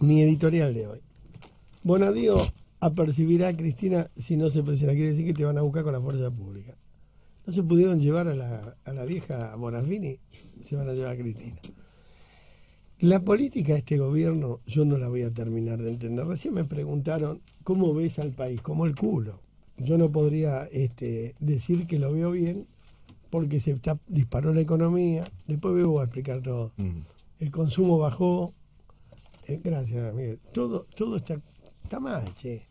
mi editorial de hoy. Bonadío apercibirá a Cristina si no se presiona. Quiere decir que te van a buscar con la fuerza pública. No se pudieron llevar a la vieja Bonafini, se van a llevar a Cristina. La política de este gobierno yo no la voy a terminar de entender. Recién me preguntaron, ¿cómo ves al país? Como el culo. Yo no podría decir que lo veo bien porque disparó la economía. Después me voy a explicar todo. El consumo bajó. Gracias, Miguel. Todo está mal, che.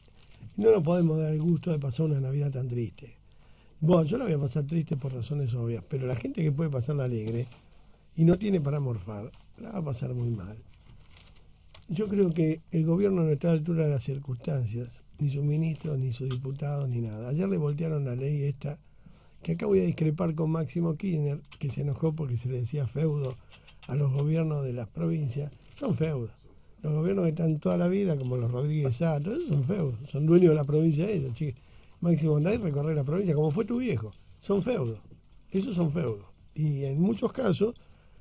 No nos podemos dar el gusto de pasar una Navidad tan triste. Bueno, yo la voy a pasar triste por razones obvias, pero la gente que puede pasarla alegre y no tiene para morfar, la va a pasar muy mal. Yo creo que el gobierno no está a la altura de las circunstancias, ni sus ministros, ni sus diputados, ni nada. Ayer le voltearon la ley esta, que acá voy a discrepar con Máximo Kirchner, que se enojó porque se le decía feudo a los gobiernos de las provincias. Son feudos. Los gobiernos que están toda la vida, como los Rodríguez Saá, todos esos son feudos. Son dueños de la provincia de ellos, chicos. Máximo andá y recorrer la provincia, como fue tu viejo. Son feudos. Esos son feudos. Y en muchos casos,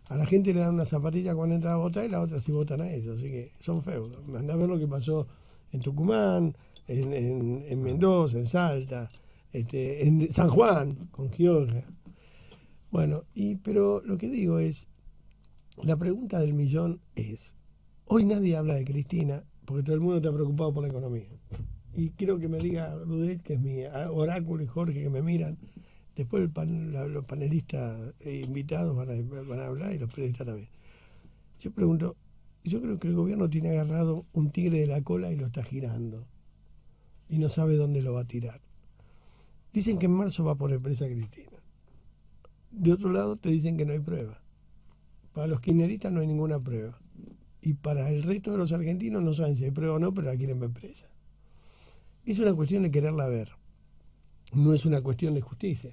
a la gente le dan una zapatilla cuando entra a votar y la otra sí votan a ellos. Así que son feudos. Andá a ver lo que pasó en Tucumán, en Mendoza, en Salta, en San Juan, con Gioja. Bueno, pero lo que digo es, la pregunta del millón es, hoy nadie habla de Cristina porque todo el mundo está preocupado por la economía. Y quiero que me diga Rudez, que es mi oráculo, y Jorge, que me miran. Después los panelistas invitados van a hablar y los periodistas también. Yo pregunto, yo creo que el gobierno tiene agarrado un tigre de la cola y lo está girando. Y no sabe dónde lo va a tirar. Dicen que en marzo va a poner presa a Cristina. De otro lado te dicen que no hay prueba. Para los kirchneristas no hay ninguna prueba. Y para el resto de los argentinos no saben si hay prueba o no, pero la quieren ver presa. Es una cuestión de quererla ver. No es una cuestión de justicia.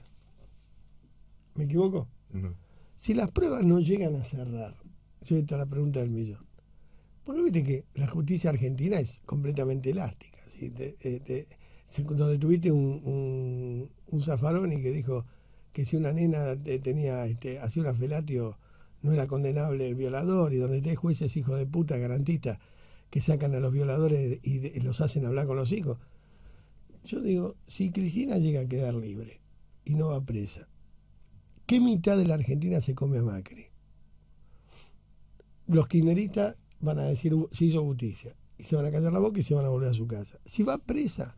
¿Me equivoco? No. Si las pruebas no llegan a cerrar, yo esta es la pregunta del millón. Porque viste que la justicia argentina es completamente elástica. ¿Sí? Donde tuviste un Zaffaroni que dijo que si una nena tenía hacía una felatio, no era condenable el violador, y donde hay jueces hijos de puta garantistas que sacan a los violadores y los hacen hablar con los hijos. Yo digo, si Cristina llega a quedar libre y no va presa, ¿qué mitad de la Argentina se come a Macri? Los kirchneristas van a decir, se hizo justicia, y se van a callar la boca y se van a volver a su casa. Si va presa,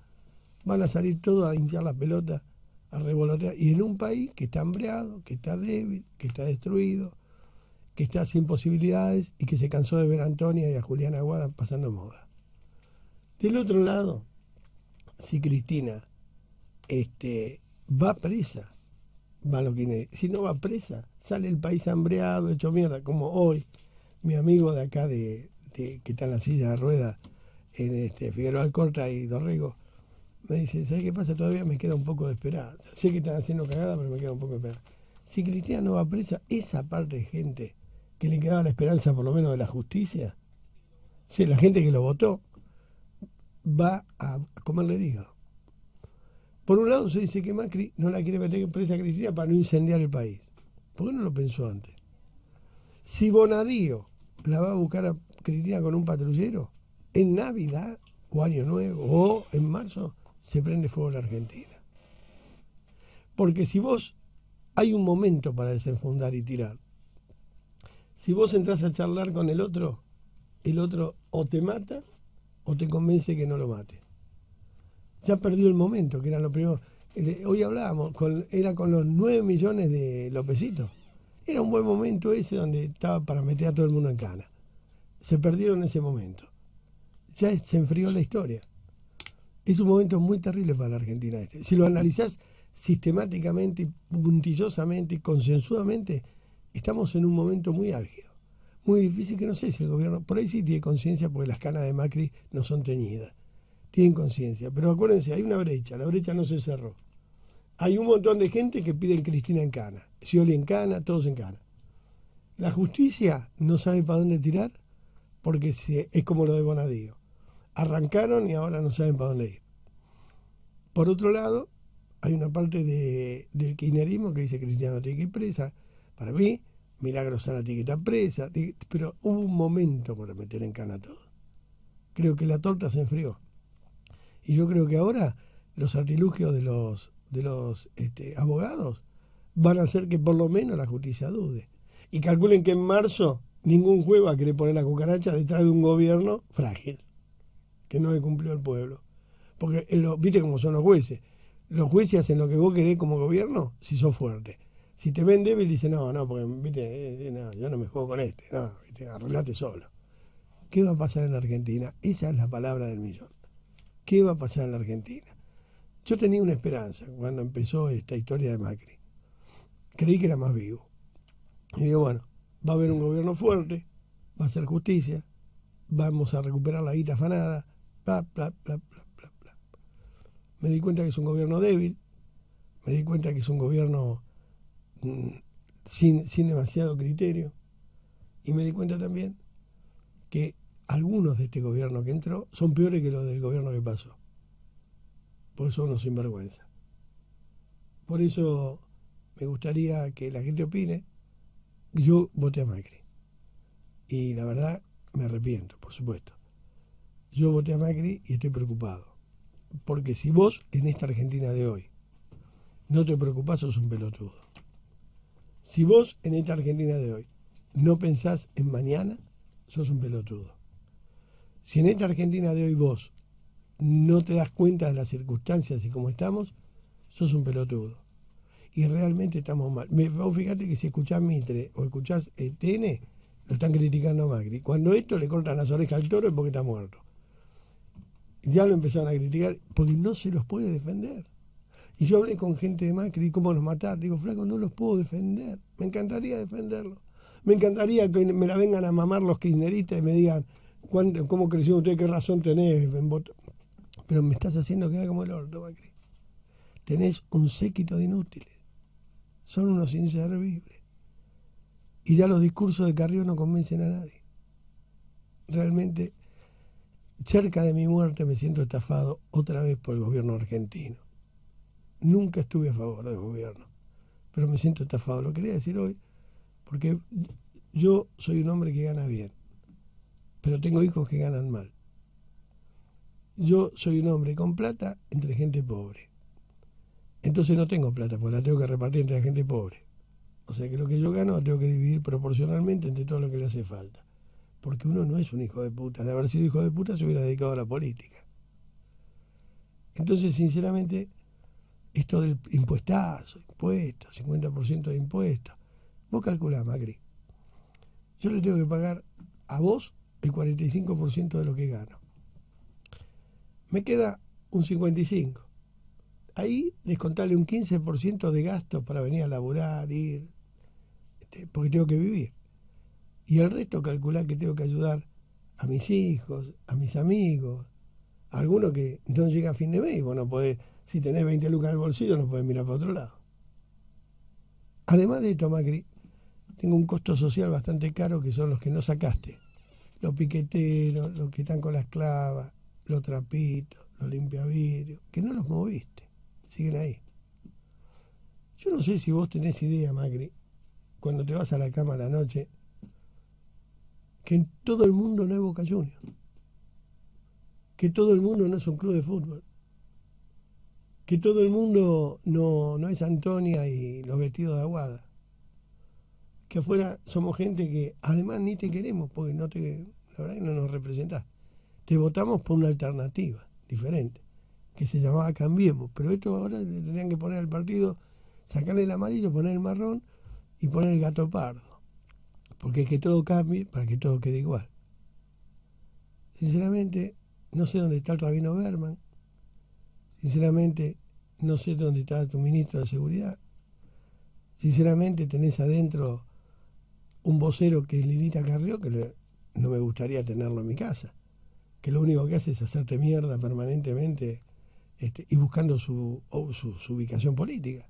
van a salir todos a hinchar las pelotas, a revolotear, y en un país que está hambreado, que está débil, que está destruido, que está sin posibilidades y que se cansó de ver a Antonia y a Juliana Aguada pasando moda. Del otro lado, si Cristina va presa, va lo que tiene. Si no va presa, sale el país hambreado, hecho mierda, como hoy mi amigo de acá, que está en la silla de ruedas, en Figueroa Alcorta y Dorrego, me dice, ¿sabes qué pasa? Todavía me queda un poco de esperanza. Sé que están haciendo cagada, pero me queda un poco de esperanza. Si Cristina no va presa, esa parte de gente que le quedaba la esperanza por lo menos de la justicia, sí, la gente que lo votó, va a comerle hígado. Por un lado se dice que Macri no la quiere meter presa a Cristina para no incendiar el país. ¿Por qué no lo pensó antes? Si Bonadío la va a buscar a Cristina con un patrullero, en Navidad o Año Nuevo o en marzo se prende fuego la Argentina. Porque si vos... hay un momento para desenfundar y tirar. Si vos entras a charlar con el otro o te mata o te convence que no lo mate. Ya perdió el momento, que era lo primero. Hoy hablábamos, era con los 9 millones de lopecitos. Era un buen momento ese donde estaba para meter a todo el mundo en cana. Se perdieron ese momento. Ya se enfrió la historia. Es un momento muy terrible para la Argentina este. Si lo analizás sistemáticamente, puntillosamente y consensuadamente, estamos en un momento muy álgido, muy difícil, que no sé si el gobierno, por ahí sí tiene conciencia porque las canas de Macri no son teñidas, tienen conciencia, pero acuérdense, hay una brecha, la brecha no se cerró, hay un montón de gente que piden Cristina en cana, Scioli en cana, todos en cana. La justicia no sabe para dónde tirar porque es como lo de Bonadío, arrancaron y ahora no saben para dónde ir. Por otro lado, hay una parte del kirchnerismo que dice que Cristina no tiene que ir presa. Para mí, Milagros Sara tiene que estar presa. Pero hubo un momento para meter en cana todo. creo que la torta se enfrió. Y yo creo que ahora los artilugios de los abogados van a hacer que por lo menos la justicia dude. Y calculen que en marzo ningún juez va a querer poner la cucaracha detrás de un gobierno frágil, que no le cumplió al pueblo. Porque, viste cómo son los jueces. Los jueces hacen lo que vos querés como gobierno si sos fuerte. Si te ven débil, dicen, no, porque viste, no, yo no me juego con este, no, viste, arreglate solo. ¿Qué va a pasar en la Argentina? Esa es la palabra del millón. ¿Qué va a pasar en la Argentina? Yo tenía una esperanza cuando empezó esta historia de Macri. Creí que era más vivo. Y digo, bueno, va a haber un gobierno fuerte, va a hacer justicia, vamos a recuperar la guita afanada, bla, bla, bla, bla, bla, bla. Me di cuenta que es un gobierno débil, me di cuenta que es un gobierno sin demasiado criterio, y me di cuenta también que algunos de este gobierno que entró son peores que los del gobierno que pasó. Por eso no sinvergüenza. Por eso me gustaría que la gente opine. Yo voté a Macri. Y la verdad, me arrepiento, por supuesto. Yo voté a Macri y estoy preocupado. Porque si vos, en esta Argentina de hoy, no te preocupás, sos un pelotudo. Si vos, en esta Argentina de hoy, no pensás en mañana, sos un pelotudo. Si en esta Argentina de hoy vos no te das cuenta de las circunstancias y cómo estamos, sos un pelotudo. Y realmente estamos mal. Vos fíjate que si escuchás Mitre o escuchás TN, lo están criticando a Macri. Cuando esto le cortan las orejas al toro es porque está muerto. Ya lo empezaron a criticar porque no se los puede defender. Y yo hablé con gente de Macri, ¿cómo los matar? Digo, flaco, no los puedo defender. Me encantaría defenderlos. Me encantaría que me la vengan a mamar los kirchneristas y me digan, ¿cómo creció usted? ¿Qué razón tenés? Pero me estás haciendo quedar como el orto, Macri. Tenés un séquito de inútiles. Son unos inservibles. Y ya los discursos de Carrió no convencen a nadie. Realmente, cerca de mi muerte me siento estafado otra vez por el gobierno argentino. Nunca estuve a favor del gobierno, pero me siento estafado. Lo quería decir hoy, porque yo soy un hombre que gana bien, pero tengo hijos que ganan mal. Yo soy un hombre con plata entre gente pobre. Entonces no tengo plata, porque la tengo que repartir entre la gente pobre. O sea que lo que yo gano lo tengo que dividir proporcionalmente entre todo lo que le hace falta. Porque uno no es un hijo de puta. De haber sido hijo de puta se hubiera dedicado a la política. Entonces, sinceramente, esto del impuestazo, impuestos, 50% de impuestos. Vos calculás, Macri. Yo le tengo que pagar a vos el 45% de lo que gano. Me queda un 55%. Ahí descontarle un 15% de gastos para venir a laburar, ir, porque tengo que vivir. Y el resto calcular que tengo que ayudar a mis hijos, a mis amigos, a algunos que no llega a fin de mes. Vos no podés, si tenés 20 lucas en el bolsillo, no podés mirar para otro lado. Además de esto, Macri, tengo un costo social bastante caro que son los que no sacaste. Los piqueteros, los que están con las clavas, los trapitos, los limpiavidrios, que no los moviste. Siguen ahí. Yo no sé si vos tenés idea, Macri, cuando te vas a la cama a la noche, que en todo el mundo no hay Boca Juniors, que todo el mundo no es un club de fútbol, que todo el mundo no es Antonia y los vestidos de Aguada, que afuera somos gente que además ni te queremos, porque la verdad que no nos representás. Te votamos por una alternativa diferente, que se llamaba Cambiemos, pero esto ahora le tenían que poner al partido, sacarle el amarillo, poner el marrón y poner el gato pardo, porque es que todo cambie para que todo quede igual. Sinceramente, no sé dónde está el Rabino Berman, sinceramente, no sé dónde está tu ministro de Seguridad, sinceramente, tenés adentro un vocero que es Lilita Carrió, que no me gustaría tenerlo en mi casa, que lo único que hace es hacerte mierda permanentemente, y buscando su ubicación política.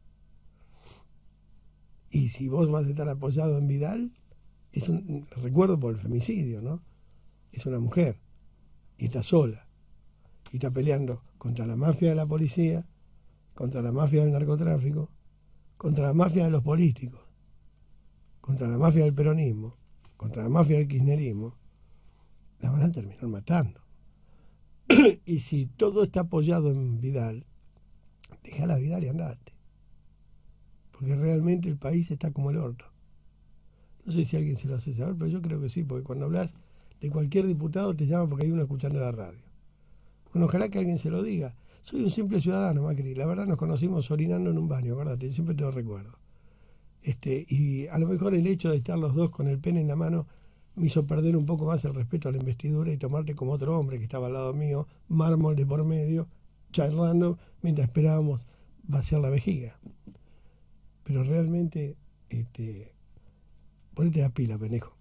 Y si vos vas a estar apoyado en Vidal, es un recuerdo por el femicidio, ¿no? Es una mujer, y está sola, y está peleando contra la mafia de la policía, contra la mafia del narcotráfico, contra la mafia de los políticos, contra la mafia del peronismo, contra la mafia del kirchnerismo. La van a terminar matando. y si todo está apoyado en Vidal, déjala a Vidal y andate. Porque realmente el país está como el orto. No sé si alguien se lo hace saber, pero yo creo que sí, porque cuando hablas de cualquier diputado te llama porque hay uno escuchando la radio. Bueno, ojalá que alguien se lo diga. Soy un simple ciudadano, Macri. La verdad nos conocimos orinando en un baño, acordate, yo siempre te lo recuerdo. Y a lo mejor el hecho de estar los dos con el pene en la mano me hizo perder un poco más el respeto a la investidura y tomarte como otro hombre que estaba al lado mío, mármol de por medio, charlando mientras esperábamos vaciar la vejiga. Pero realmente, ponete la pila, pendejo,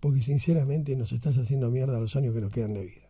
porque sinceramente nos estás haciendo mierda los años que nos quedan de vida.